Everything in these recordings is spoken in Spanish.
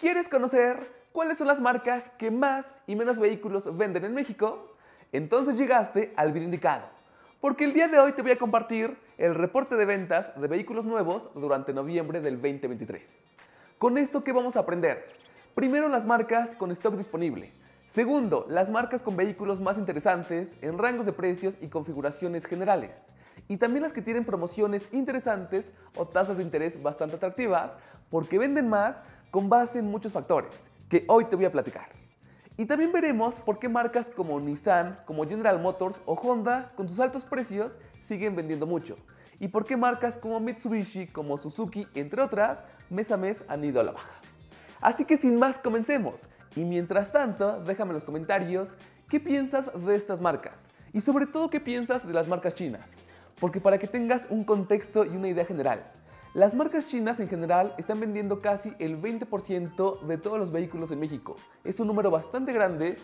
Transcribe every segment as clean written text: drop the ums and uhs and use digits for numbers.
¿Quieres conocer cuáles son las marcas que más y menos vehículos venden en México? Entonces llegaste al video indicado, porque el día de hoy te voy a compartir el reporte de ventas de vehículos nuevos durante noviembre del 2023. Con esto, ¿qué vamos a aprender? Primero, las marcas con stock disponible. Segundo, las marcas con vehículos más interesantes en rangos de precios y configuraciones generales. Y también las que tienen promociones interesantes o tasas de interés bastante atractivas, porque venden más con base en muchos factores que hoy te voy a platicar. Y también veremos por qué marcas como Nissan, como General Motors o Honda, con sus altos precios, siguen vendiendo mucho. Y por qué marcas como Mitsubishi, como Suzuki, entre otras, mes a mes han ido a la baja. Así que sin más, comencemos. Y mientras tanto, déjame en los comentarios qué piensas de estas marcas y sobre todo qué piensas de las marcas chinas, porque para que tengas un contexto y una idea general, las marcas chinas en general están vendiendo casi el 20% de todos los vehículos en México. Es un número bastante grande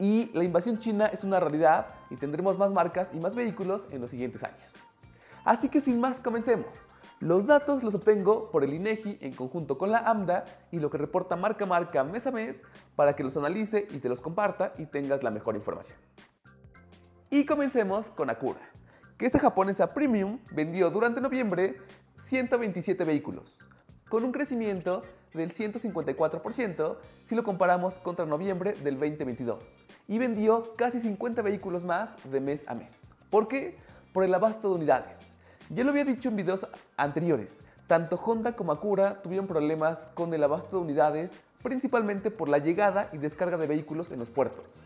y la invasión china es una realidad y tendremos más marcas y más vehículos en los siguientes años. Así que sin más, comencemos. Los datos los obtengo por el INEGI en conjunto con la AMDA y lo que reporta marca a marca mes a mes para que los analice y te los comparta y tengas la mejor información. Y comencemos con Acura, que esa japonesa premium vendió durante noviembre 127 vehículos, con un crecimiento del 154% si lo comparamos contra noviembre del 2022, y vendió casi 50 vehículos más de mes a mes. ¿Por qué? Por el abasto de unidades. Ya lo había dicho en videos anteriores, tanto Honda como Acura tuvieron problemas con el abasto de unidades, principalmente por la llegada y descarga de vehículos en los puertos.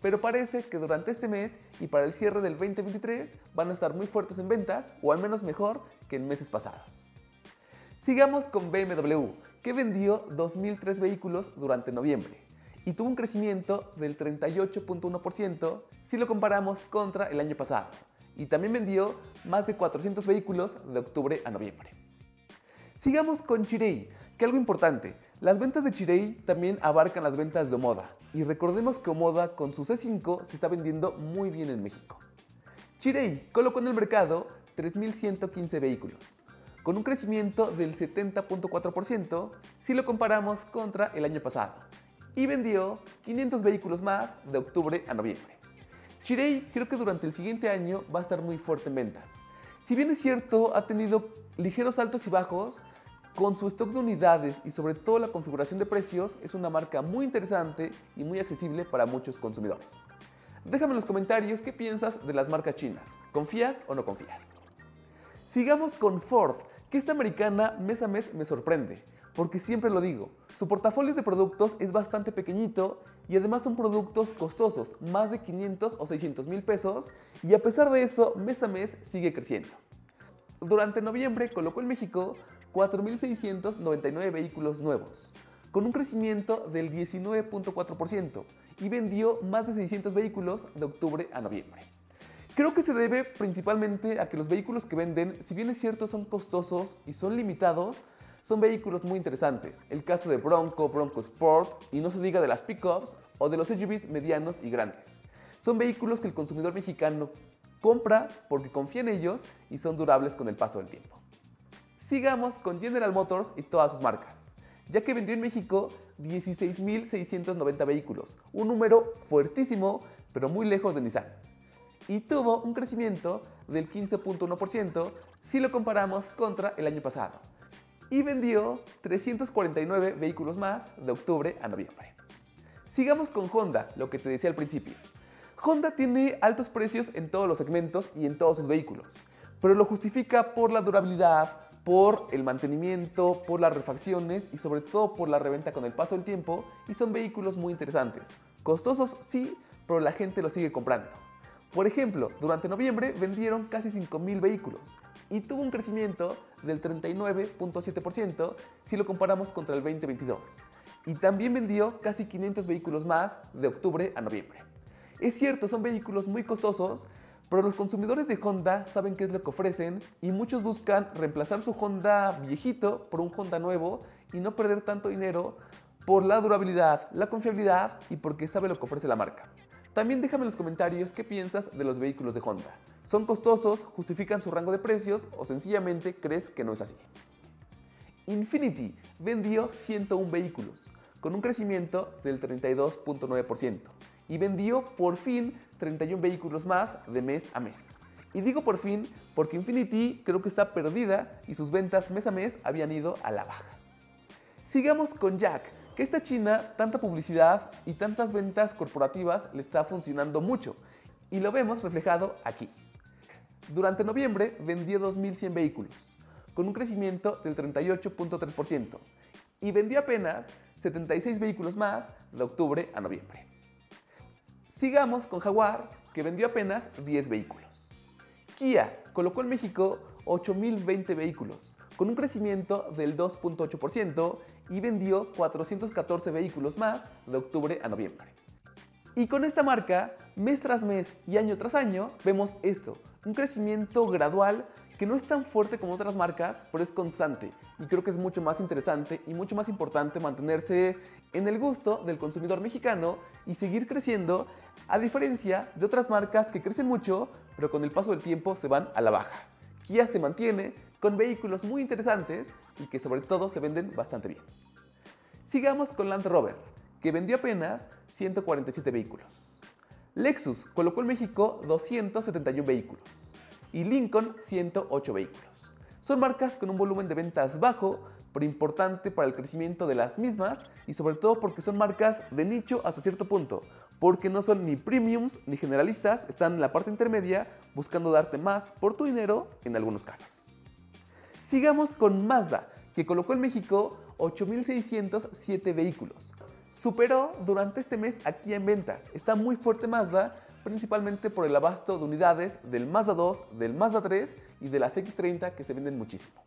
Pero parece que durante este mes y para el cierre del 2023 van a estar muy fuertes en ventas, o al menos mejor que en meses pasados. Sigamos con BMW, que vendió 2003 vehículos durante noviembre y tuvo un crecimiento del 38.1% si lo comparamos contra el año pasado. Y también vendió más de 400 vehículos de octubre a noviembre. Sigamos con Chery, que algo importante, las ventas de Chery también abarcan las ventas de Omoda, y recordemos que Omoda con su C5 se está vendiendo muy bien en México. Chery colocó en el mercado 3.115 vehículos, con un crecimiento del 70.4% si lo comparamos contra el año pasado, y vendió 500 vehículos más de octubre a noviembre. Chery creo que durante el siguiente año va a estar muy fuerte en ventas. Si bien es cierto, ha tenido ligeros altos y bajos, con su stock de unidades y sobre todo la configuración de precios, es una marca muy interesante y muy accesible para muchos consumidores. Déjame en los comentarios qué piensas de las marcas chinas, ¿confías o no confías? Sigamos con Ford, que esta americana mes a mes me sorprende, porque siempre lo digo, su portafolio de productos es bastante pequeñito y además son productos costosos, más de 500 o 600 mil pesos, y a pesar de eso, mes a mes sigue creciendo. Durante noviembre colocó en México 4.699 vehículos nuevos, con un crecimiento del 19.4% y vendió más de 600 vehículos de octubre a noviembre. Creo que se debe principalmente a que los vehículos que venden, si bien es cierto son costosos y son limitados, son vehículos muy interesantes, el caso de Bronco, Bronco Sport y no se diga de las pickups o de los SUVs medianos y grandes. Son vehículos que el consumidor mexicano compra porque confía en ellos y son durables con el paso del tiempo. Sigamos con General Motors y todas sus marcas, ya que vendió en México 16.690 vehículos, un número fuertísimo pero muy lejos de Nissan. Y tuvo un crecimiento del 15.1% si lo comparamos contra el año pasado. Y vendió 349 vehículos más de octubre a noviembre. Sigamos con Honda, lo que te decía al principio. Honda tiene altos precios en todos los segmentos y en todos sus vehículos, pero lo justifica por la durabilidad, por el mantenimiento, por las refacciones y sobre todo por la reventa con el paso del tiempo, y son vehículos muy interesantes. Costosos sí, pero la gente los sigue comprando. Por ejemplo, durante noviembre vendieron casi 5.000 vehículos y tuvo un crecimiento del 39.7% si lo comparamos contra el 2022. Y también vendió casi 500 vehículos más de octubre a noviembre. Es cierto, son vehículos muy costosos, pero los consumidores de Honda saben qué es lo que ofrecen y muchos buscan reemplazar su Honda viejito por un Honda nuevo y no perder tanto dinero por la durabilidad, la confiabilidad y porque sabe lo que ofrece la marca. También déjame en los comentarios qué piensas de los vehículos de Honda. ¿Son costosos, justifican su rango de precios o sencillamente crees que no es así? Infiniti vendió 101 vehículos, con un crecimiento del 32.9%, y vendió por fin 31 vehículos más de mes a mes. Y digo por fin porque Infiniti creo que está perdida y sus ventas mes a mes habían ido a la baja. Sigamos con JAC, que esta china tanta publicidad y tantas ventas corporativas le está funcionando mucho, y lo vemos reflejado aquí. Durante noviembre vendió 2.100 vehículos, con un crecimiento del 38.3%, y vendió apenas 76 vehículos más de octubre a noviembre. Sigamos con Jaguar, que vendió apenas 10 vehículos. Kia colocó en México 8.020 vehículos, con un crecimiento del 2.8% y vendió 414 vehículos más de octubre a noviembre. Y con esta marca, mes tras mes y año tras año, vemos esto, un crecimiento gradual que no es tan fuerte como otras marcas, pero es constante, y creo que es mucho más interesante y mucho más importante mantenerse en el gusto del consumidor mexicano y seguir creciendo, a diferencia de otras marcas que crecen mucho, pero con el paso del tiempo se van a la baja. Kia se mantiene con vehículos muy interesantes y que sobre todo se venden bastante bien. Sigamos con Land Rover, que vendió apenas 147 vehículos. Lexus colocó en México 271 vehículos y Lincoln 108 vehículos. Son marcas con un volumen de ventas bajo, pero importante para el crecimiento de las mismas y sobre todo porque son marcas de nicho hasta cierto punto, porque no son ni premiums ni generalistas, están en la parte intermedia buscando darte más por tu dinero en algunos casos. Sigamos con Mazda, que colocó en México 8.607 vehículos. Superó durante este mes aquí en ventas, está muy fuerte Mazda, principalmente por el abasto de unidades del Mazda 2, del Mazda 3 y de las X30 que se venden muchísimo.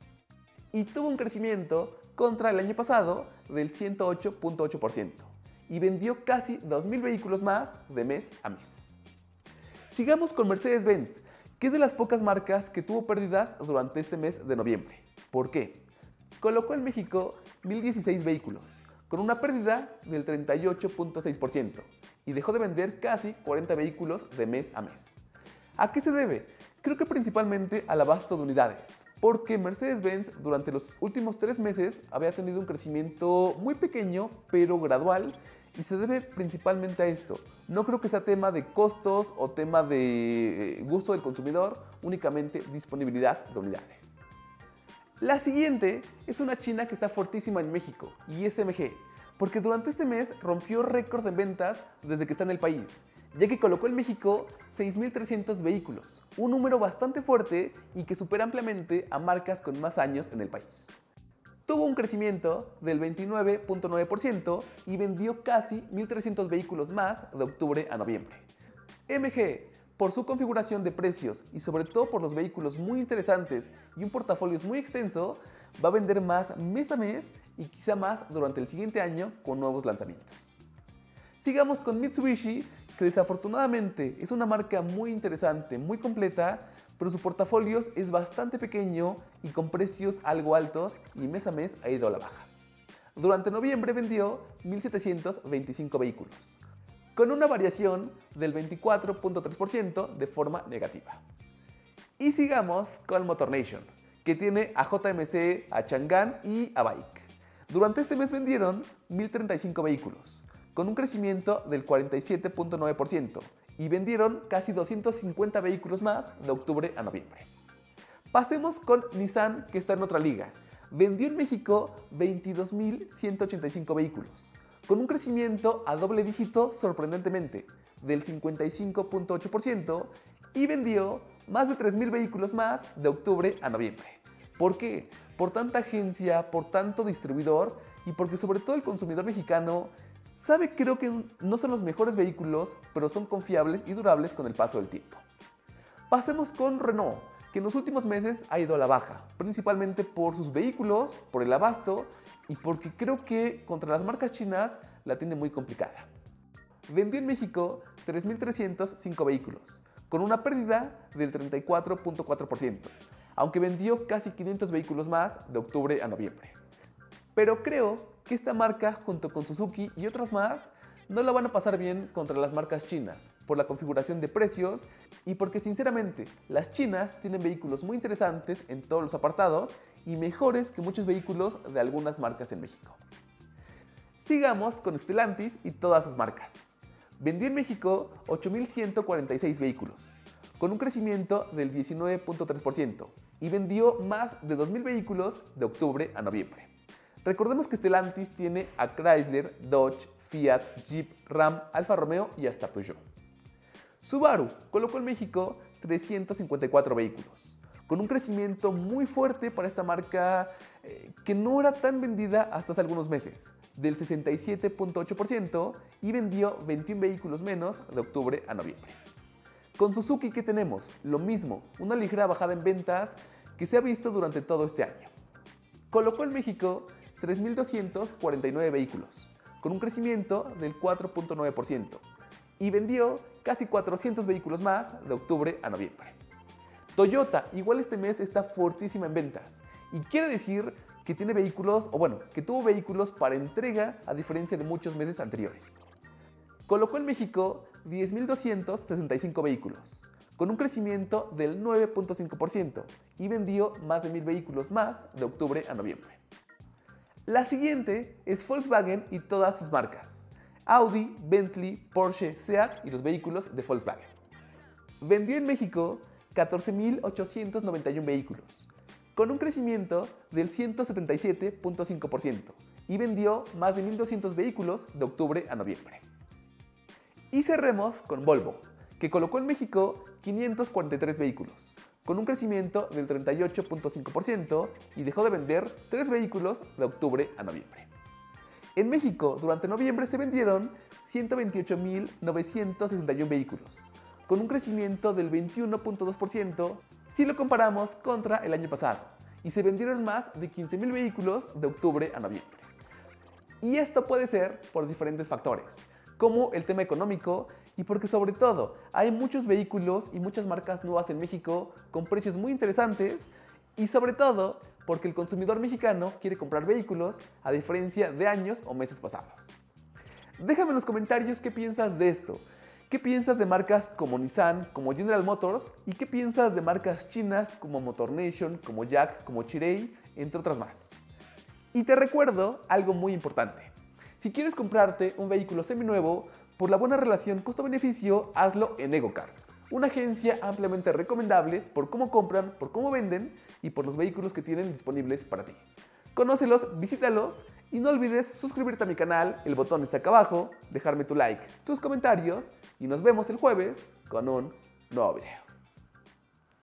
Y tuvo un crecimiento contra el año pasado del 108.8% y vendió casi 2.000 vehículos más de mes a mes. Sigamos con Mercedes-Benz, que es de las pocas marcas que tuvo pérdidas durante este mes de noviembre. ¿Por qué? Colocó en México 1.016 vehículos, con una pérdida del 38.6% y dejó de vender casi 40 vehículos de mes a mes. ¿A qué se debe? Creo que principalmente al abasto de unidades, porque Mercedes-Benz durante los últimos 3 meses había tenido un crecimiento muy pequeño pero gradual y se debe principalmente a esto. No creo que sea tema de costos o tema de gusto del consumidor, únicamente disponibilidad de unidades. La siguiente es una china que está fortísima en México y es MG, porque durante este mes rompió récord en ventas desde que está en el país, ya que colocó en México 6.300 vehículos, un número bastante fuerte y que supera ampliamente a marcas con más años en el país. Tuvo un crecimiento del 29.9% y vendió casi 1.300 vehículos más de octubre a noviembre. MG, por su configuración de precios y sobre todo por los vehículos muy interesantes y un portafolio muy extenso, va a vender más mes a mes y quizá más durante el siguiente año con nuevos lanzamientos. Sigamos con Mitsubishi, que desafortunadamente es una marca muy interesante, muy completa, pero su portafolio es bastante pequeño y con precios algo altos y mes a mes ha ido a la baja. Durante noviembre vendió 1.725 vehículos, con una variación del 24.3% de forma negativa. Y sigamos con Motor Nation, que tiene a JMC, a Chang'an y a Bike. Durante este mes vendieron 1.035 vehículos, con un crecimiento del 47.9% y vendieron casi 250 vehículos más de octubre a noviembre. Pasemos con Nissan, que está en otra liga. Vendió en México 22.185 vehículos, con un crecimiento a doble dígito sorprendentemente del 55.8% y vendió más de 3.000 vehículos más de octubre a noviembre. ¿Por qué? Por tanta agencia, por tanto distribuidor y porque sobre todo el consumidor mexicano sabe, creo que no son los mejores vehículos, pero son confiables y durables con el paso del tiempo. Pasemos con Renault, que en los últimos meses ha ido a la baja, principalmente por sus vehículos, por el abasto y porque creo que contra las marcas chinas la tiene muy complicada. Vendió en México 3.305 vehículos, con una pérdida del 34.4%, aunque vendió casi 500 vehículos más de octubre a noviembre. Pero creo que esta marca, junto con Suzuki y otras más, no la van a pasar bien contra las marcas chinas, por la configuración de precios y porque sinceramente las chinas tienen vehículos muy interesantes en todos los apartados y mejores que muchos vehículos de algunas marcas en México. Sigamos con Stellantis y todas sus marcas. Vendió en México 8.146 vehículos, con un crecimiento del 19.3%, y vendió más de 2.000 vehículos de octubre a noviembre. Recordemos que Stellantis tiene a Chrysler, Dodge, Fiat, Jeep, Ram, Alfa Romeo y hasta Peugeot. Subaru colocó en México 354 vehículos, con un crecimiento muy fuerte para esta marca que no era tan vendida hasta hace algunos meses, del 67.8%, y vendió 21 vehículos menos de octubre a noviembre. Con Suzuki, ¿qué tenemos? Lo mismo, una ligera bajada en ventas que se ha visto durante todo este año. Colocó en México 3.249 vehículos, con un crecimiento del 4.9%, y vendió casi 400 vehículos más de octubre a noviembre. Toyota igual este mes está fortísima en ventas, y quiere decir que tiene vehículos, o bueno, que tuvo vehículos para entrega a diferencia de muchos meses anteriores. Colocó en México 10.265 vehículos, con un crecimiento del 9.5%, y vendió más de 1.000 vehículos más de octubre a noviembre. La siguiente es Volkswagen y todas sus marcas: Audi, Bentley, Porsche, Seat y los vehículos de Volkswagen. Vendió en México 14.891 vehículos, con un crecimiento del 177.5%, y vendió más de 1.200 vehículos de octubre a noviembre. Y cerremos con Volvo, que colocó en México 543 vehículos, con un crecimiento del 38.5%, y dejó de vender 3 vehículos de octubre a noviembre. En México, durante noviembre se vendieron 128.961 vehículos, con un crecimiento del 21.2% si lo comparamos contra el año pasado, y se vendieron más de 15.000 vehículos de octubre a noviembre. Y esto puede ser por diferentes factores, como el tema económico, y porque sobre todo hay muchos vehículos y muchas marcas nuevas en México con precios muy interesantes, y sobre todo porque el consumidor mexicano quiere comprar vehículos a diferencia de años o meses pasados. Déjame en los comentarios qué piensas de esto. ¿Qué piensas de marcas como Nissan, como General Motors? ¿Y qué piensas de marcas chinas como Motor Nation, como JAC, como Chery, entre otras más? Y te recuerdo algo muy importante. Si quieres comprarte un vehículo seminuevo, por la buena relación costo-beneficio, hazlo en EgoCars, una agencia ampliamente recomendable por cómo compran, por cómo venden y por los vehículos que tienen disponibles para ti. Conócelos, visítalos y no olvides suscribirte a mi canal, el botón está acá abajo, dejarme tu like, tus comentarios, y nos vemos el jueves con un nuevo video.